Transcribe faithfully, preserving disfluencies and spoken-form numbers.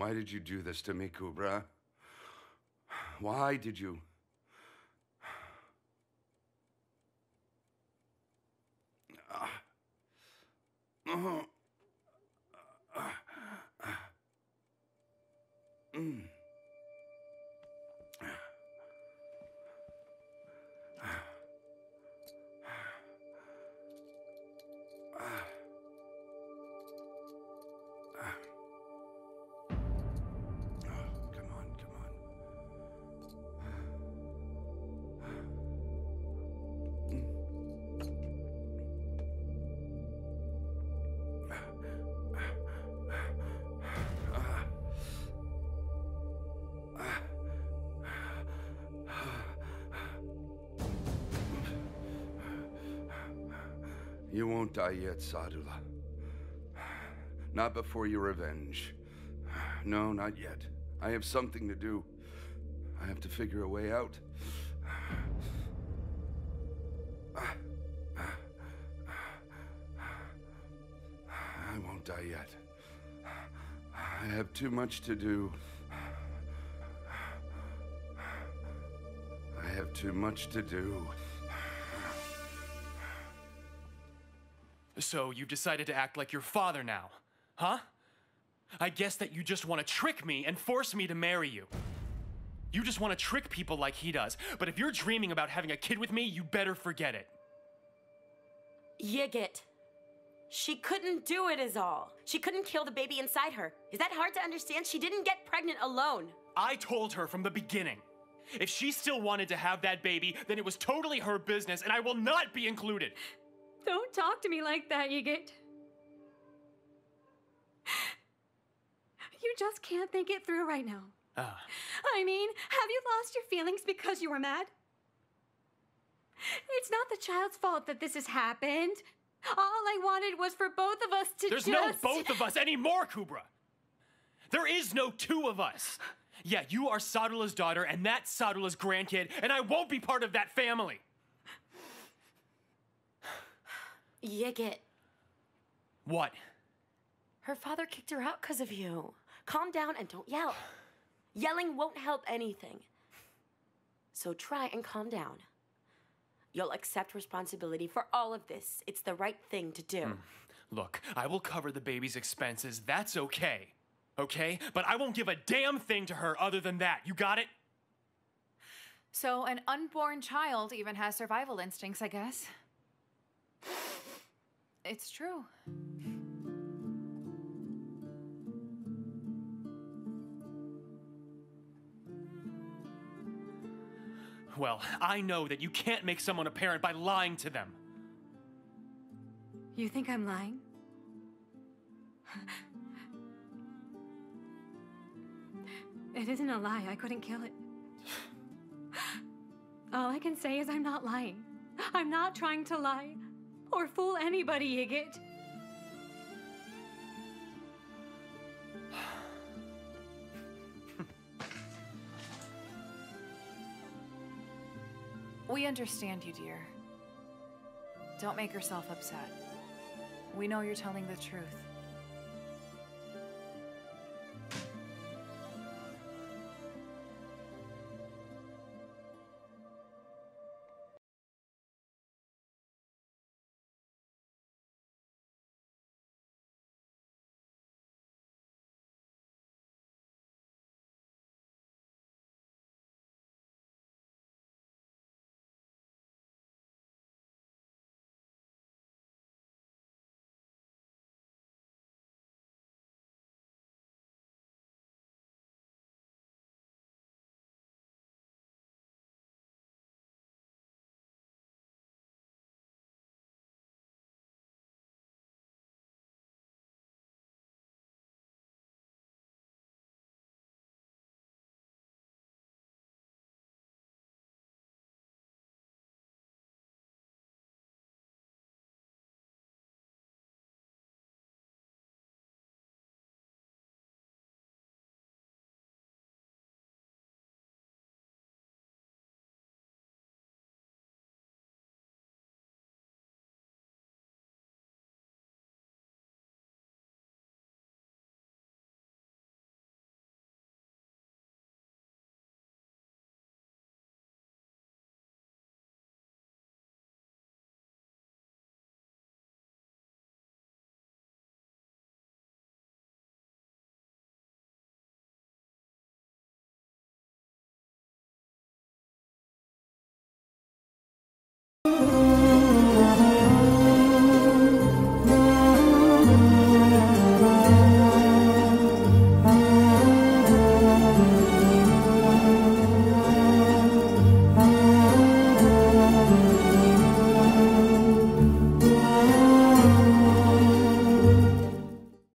Why did you do this to me, Kübra? Why did you? You won't die yet, Sadullah. Not before your revenge. No, not yet. I have something to do. I have to figure a way out. I won't die yet. I have too much to do. I have too much to do. So you've decided to act like your father now, huh? I guess that you just want to trick me and force me to marry you. You just want to trick people like he does, but if you're dreaming about having a kid with me, you better forget it. Yigit. She couldn't do it is all. She couldn't kill the baby inside her. Is that hard to understand? She didn't get pregnant alone. I told her from the beginning. If she still wanted to have that baby, then it was totally her business, and I will not be included. Don't talk to me like that, Yigit. You just can't think it through right now. Uh. I mean, have you lost your feelings because you were mad? It's not the child's fault that this has happened. All I wanted was for both of us to There's just... no both of us anymore, Kübra. There is no two of us. Yeah, you are Sadullah's daughter, and that's Sadullah's grandkid, and I won't be part of that family. Yigit. What? Her father kicked her out because of you. Calm down and don't yell. Yelling won't help anything. So try and calm down. You'll accept responsibility for all of this. It's the right thing to do. Mm. Look, I will cover the baby's expenses. That's okay. Okay? But I won't give a damn thing to her other than that. You got it? So an unborn child even has survival instincts, I guess. It's true. Well, I know that you can't make someone a parent by lying to them. You think I'm lying? It isn't a lie. I couldn't kill it. All I can say is I'm not lying. I'm not trying to lie. Or fool anybody, Yigit. We understand you, dear. Don't make yourself upset. We know you're telling the truth.